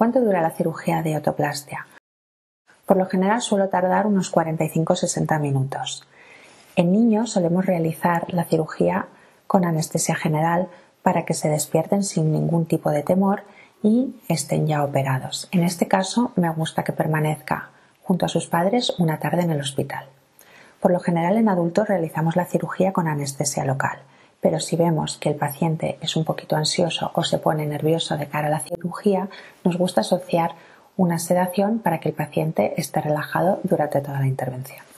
¿Cuánto dura la cirugía de otoplastia? Por lo general suele tardar unos 45-60 minutos. En niños solemos realizar la cirugía con anestesia general para que se despierten sin ningún tipo de temor y estén ya operados. En este caso me gusta que permanezca junto a sus padres una tarde en el hospital. Por lo general en adultos realizamos la cirugía con anestesia local, pero si vemos que el paciente es un poquito ansioso o se pone nervioso de cara a la cirugía, nos gusta asociar una sedación para que el paciente esté relajado durante toda la intervención.